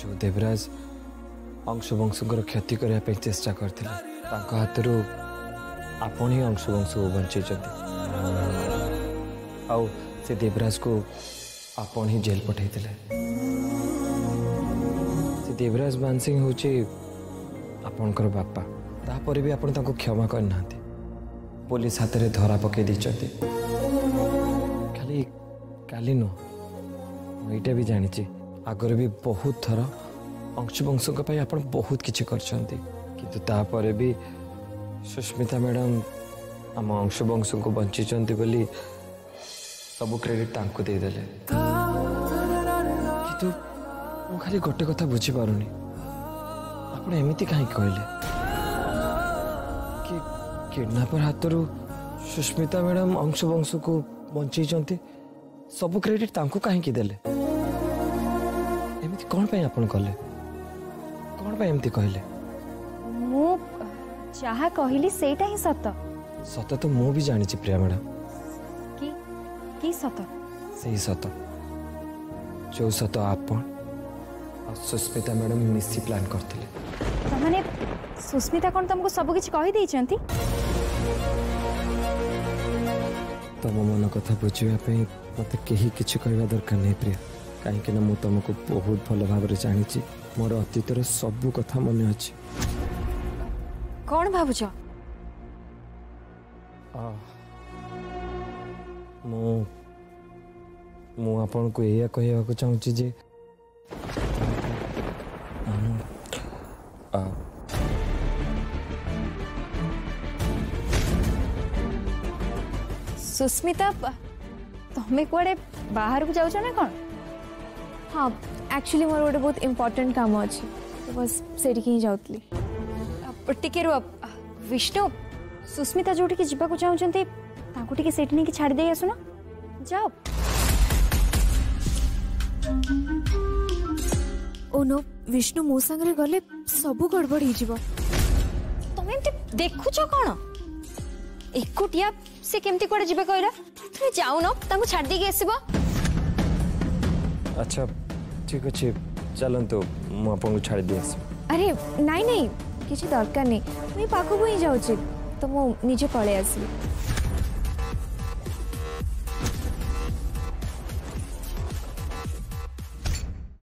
जो देवराज अंशुवंशुंर क्षति करने चेष्टा करते हाथ आपण ही अंशुवंश को बंचे देवराज को आपण ही जेल पठे। देवराज मानसिंह हूँ आपण बापा तापर भी आपन ताको क्षमा करना पुलिस हाथ में धरा पकई खाली काली नुह यटा भी जानी आगर भी बहुत थर अंशुवंश बहुत किसी कर भी सुष्मिता मैडम आम अंशुवंश को बंची बोली सब क्रेडिट तांको दे देले कि खाली गोटे कथा बुझी पारुनी आपण एमती कहीं कहले कि किडनापर हाथ सुष्मिता मैडम अंशुवंश को बंचे सब क्रेडिट तांको कहीं देले एमती कौन पे आपण कले कौन पे एमती कहले मो चाहा कहली सेटा ही सत सत तो मो भी जानी छी प्रिया मैडम की सत सही सत जो सत आपण सुष्मिता मैडम मिसी प्लान करथिले माने सुष्मिता कोन तुमको सब किछ कहि दै छथि तुम मन कथा बुझिबा पे मते केही किछ कहबा दरकार नै प्रिया काहे कि न मु तुमको बहुत भलो भाव रे जानि छी मोर अतीत रे सब कथा मने अछि कोन भाबु छ मु मु आपन को एया कहबा को चाहू छी जे सुष्मिता तुम्हें कड़े बाहर को जाऊँ ना कौन? हाँ एक्चुअली मोर गोटे बहुत इम्पोर्टेंट काम अच्छी तो बस से जाऊली टे रु विष्णु सुष्मिता जो जीवाक चाहते नहीं छाड़दे आसुना जाओ ओ नो विष्णु मो सांगे गले सब गड़बड़ हो तुम्हें देखुच कौन एकुटिया से केमती कोड़े जिबे कहला तुम जाऊ न तांको छाड़ी के आसीबो। अच्छा ठीक अछि चलन तो म अपन को छाड़ी दिस। अरे नहीं किसी दरकार नहीं मैं पाखो ही जाऊ छी तो मो निजे पळे आसी।